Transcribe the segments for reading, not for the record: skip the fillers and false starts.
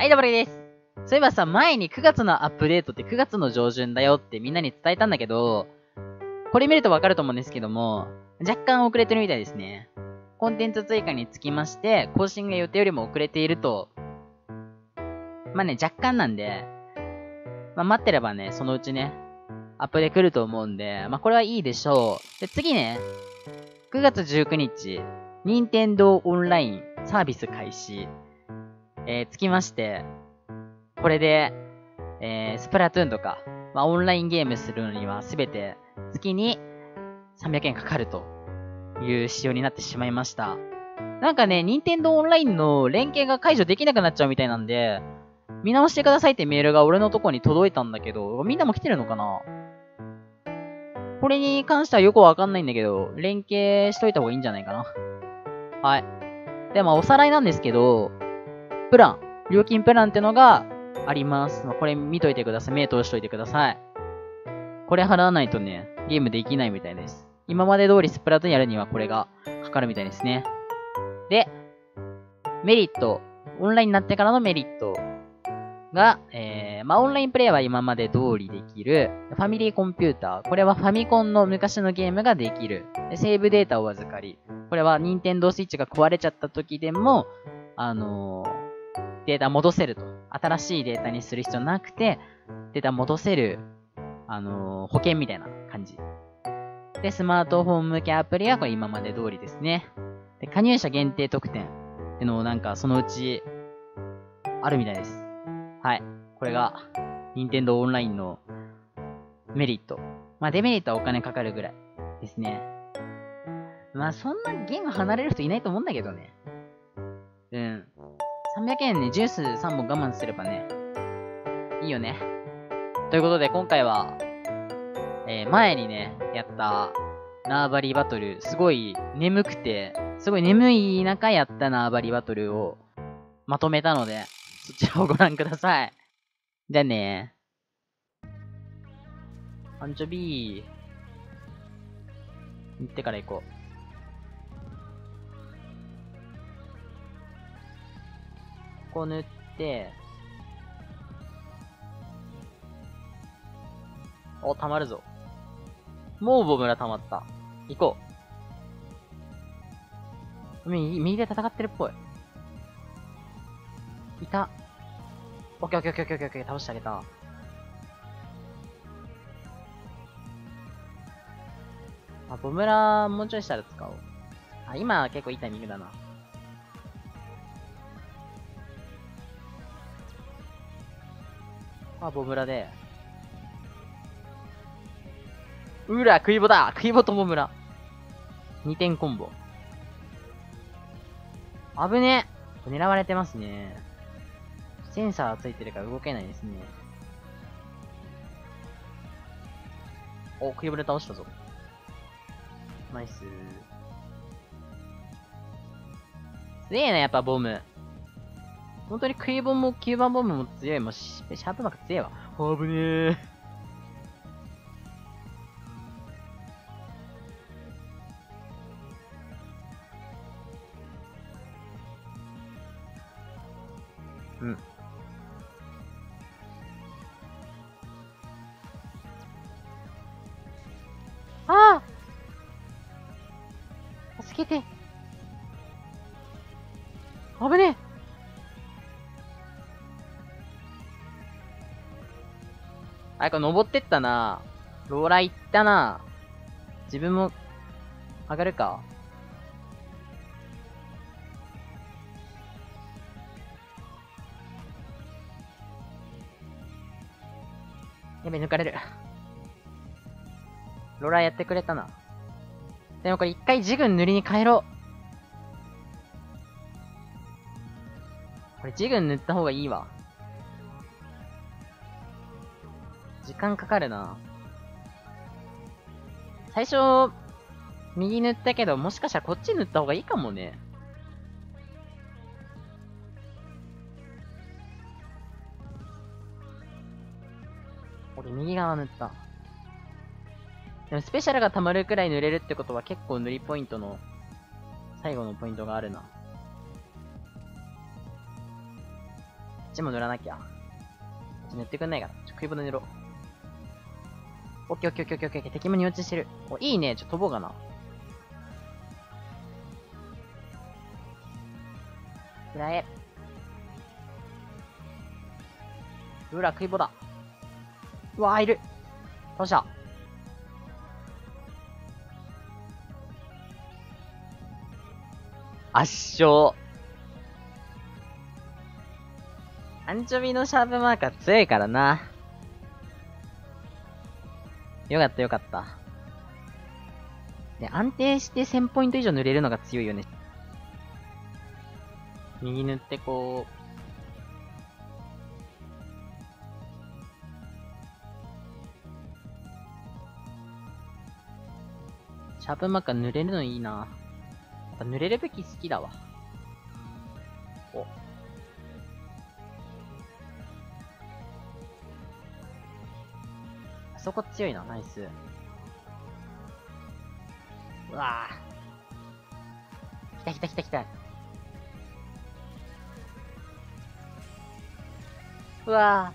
はい、ダブルです。そういえばさ、前に9月のアップデートって9月の上旬だよってみんなに伝えたんだけど、これ見るとわかると思うんですけども、若干遅れてるみたいですね。コンテンツ追加につきまして、更新が予定よりも遅れていると、まあね、若干なんで、まあ待ってればね、そのうちね、アップで来ると思うんで、まあこれはいいでしょう。で、次ね、9月19日、Nintendo Online サービス開始。つきまして、これで、スプラトゥーンとか、まあ、オンラインゲームするのにはすべて月に300円かかるという仕様になってしまいました。なんかね、Nintendo Online の連携が解除できなくなっちゃうみたいなんで、見直してくださいってメールが俺のとこに届いたんだけど、みんなも来てるのかな？これに関してはよくわかんないんだけど、連携しといた方がいいんじゃないかな。はい。で、まあおさらいなんですけど、プラン、料金プランってのがあります。これ見といてください。目通しといてください。これ払わないとね、ゲームできないみたいです。今まで通りスプラトゥーンやるにはこれがかかるみたいですね。で、メリット。オンラインになってからのメリットが、まあ、オンラインプレイは今まで通りできる。ファミリーコンピューター。これはファミコンの昔のゲームができる。で、セーブデータをお預かり。これは任天堂スイッチが壊れちゃった時でも、データ戻せると。新しいデータにする必要なくて、データ戻せる、保険みたいな感じ。で、スマートフォン向けアプリはこれ今まで通りですね。で、加入者限定特典ってのをなんかそのうち、あるみたいです。はい。これが、Nintendo Online のメリット。まあ、デメリットはお金かかるぐらいですね。まあ、そんなゲーム離れる人いないと思うんだけどね。うん。300円ね、ジュース3本我慢すればね、いいよね。ということで、今回は、前にね、やった、縄張りバトル、すごい眠くて、すごい眠い中やった縄張りバトルをまとめたので、そちらをご覧ください。じゃあねー。アンチョビー。行ってから行こう。ここ塗って、お、溜まるぞ。もうボムが溜まった。行こう。右で戦ってるっぽい。いた。オッケーオッケーオッケーオッケー、倒してあげた。あ、ボムラもうちょいしたら使おう。あ、今結構いいタイミングだな。あ、ボムラで。うら、クイボだ！クイボとボムラ。2点コンボ。危ねえ！狙われてますね。センサーついてるから動けないですね。お、クイボで倒したぞ。ナイス。すげえな、やっぱボム。本当にクイボンも吸盤ボムも強い。もうシャープバック強いわ。あぶねえ。うん。ああ！助けて。あぶねえ。あれ、これ登ってったな。ローラー行ったな。自分も、上がるか。やべ、抜かれる。ローラーやってくれたな。でもこれ一回ジグ塗りに帰ろう。これジグ塗った方がいいわ。時間かかるな。最初、右塗ったけど、もしかしたらこっち塗った方がいいかもね。俺、右側塗った。でも、スペシャルが溜まるくらい塗れるってことは結構塗りポイントの、最後のポイントがあるな。っちも塗らなきゃ。こっち塗ってくんないかな。ちょ、食い物塗ろう。オッケーオッケーオッケーオッケーオッケー。敵もに落ちしてる。お、いいね。ちょっと飛ぼうかな。食らえ。うら、食い棒だ。うわー、いる。倒した。圧勝。アンチョビのシャープマーカー強いからな。よかったよかった。で、安定して1000ポイント以上塗れるのが強いよね。右塗ってこう。シャープマーカー塗れるのいいな。やっぱ塗れるべき好きだわ。お。あそこ強いな、ナイス。うわぁ。来た来た来た来た。うわ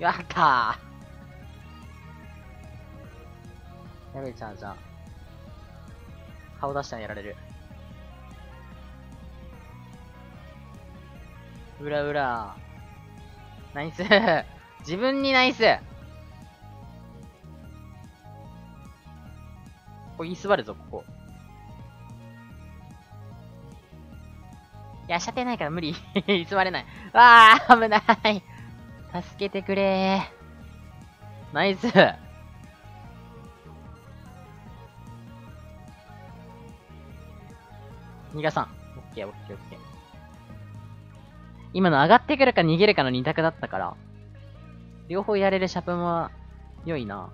ぁ。やったー。やべえ、じゃあ、顔出したらやられる。うらうら。ナイス自分にナイス。ここ居座るぞ、ここ。いや、射程ないから無理。居座れない。わあ、危ない。助けてくれー。ナイス逃がさん。オッケーオッケーオッケー。今の上がってくるか逃げるかの2択だったから。両方やれるシャープも良いな。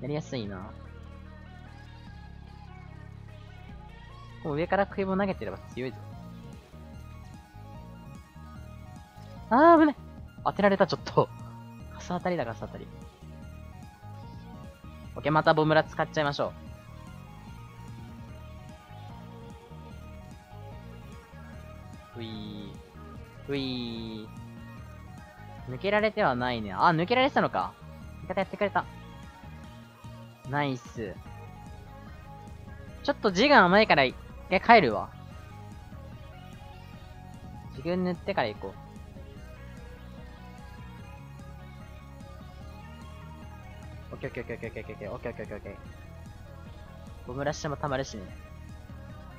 やりやすいな。もう上から食い棒投げてれば強いぞ。あー、危ない。当てられた、ちょっと。ガス当たりだ、ガス当たり。オッケー、またボムラ使っちゃいましょう。ういーういー抜けられてはないね。あ、抜けられてたのか。味方やってくれた。ナイス。ちょっと字が甘いから一回帰るわ。自分塗ってから行こう。オッケーオッケーオッケーオッケーオッケーオッケーオッケーオッケーオッケー。ボムラッシュも溜まるしね。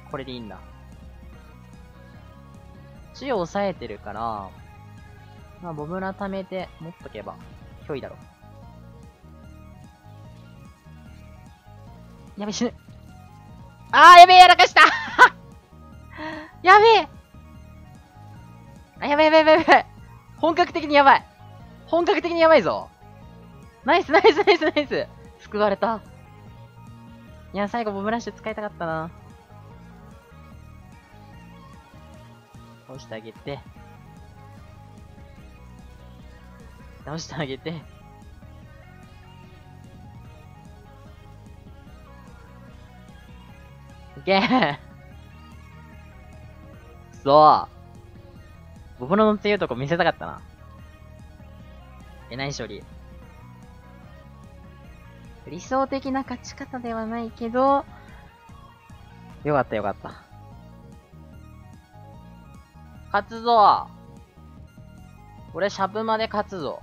これでいいんだ。血を抑えてるから、まあ、ボムラ貯めて持っとけば、ひょいだろ。やべ、死ぬ。あー、やべえ、やらかしたやべえあ、やべえやべえやべえ。本格的にやばい。本格的にやばいぞ。ナイスナイスナイスナイス。救われた。いや、最後ボムラッシュ使いたかったな。倒してあげて。倒してあげて。いけーそうボボロの強いとこ見せたかったな。えない処理。理想的な勝ち方ではないけど、よかったよかった。勝つぞ俺、シャブまで勝つぞ。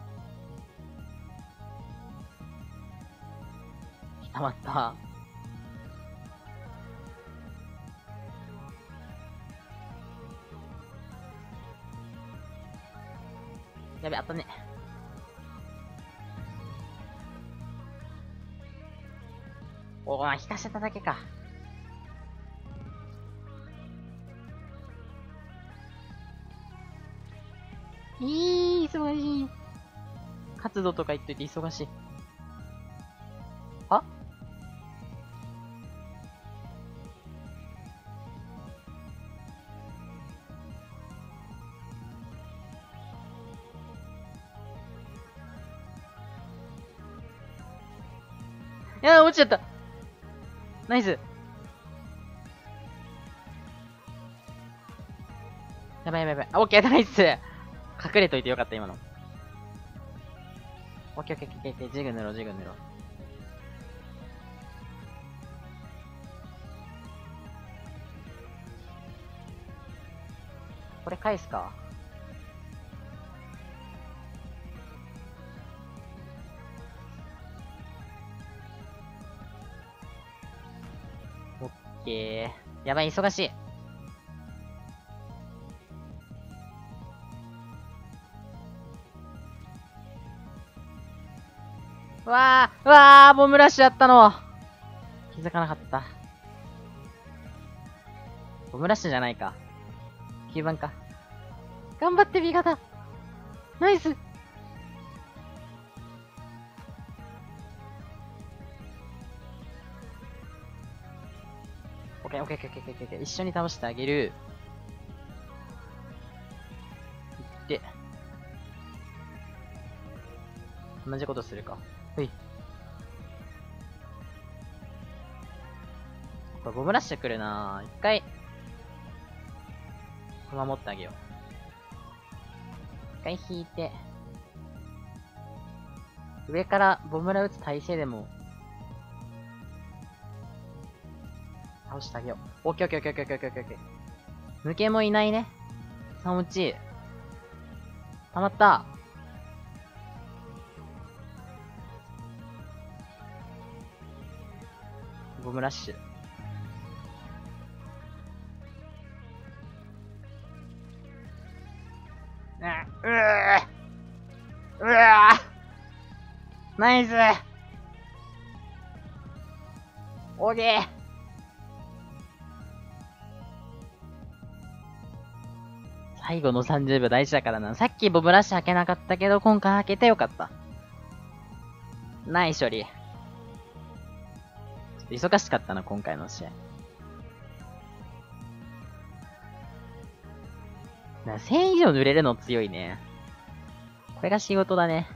たまった。やべ、あったね。おー、引かせただけか。忙しい。活動とか言っといて忙しい。あ？いや、落ちちゃった。ナイス。やばいやばいやばい。オッケー、ナイス。隠れといてよかった、今の。オッケーオッケーオッケーオッケー。ジグ塗ろう、ジグ塗ろう。これ返すか。オッケー。やばい、忙しい。わー、わー、ボムラッシュやったの。気づかなかった。ボムラッシュじゃないか。9番か。頑張って B 型。ナイス。オッケーオッケーオッケーオッケーオッケー。一緒に倒してあげる。いって。同じことするか。はい。これボムラッシュ来るなぁ。一回、守ってあげよう。一回引いて、上からボムラ打つ体勢でも、倒してあげよう。オッケーオッケーオッケーオッケーオッケーオッケー。抜けもいないね。3落ち。たまった。ボムラッシュ。うわぁ、ナイス。オーケー。最後の30秒大事だからな。さっきボムラッシュ開けなかったけど、今回開けてよかった。ナイス処理。忙しかったな、今回の試合。1000以上塗れるの強いね。これが仕事だね。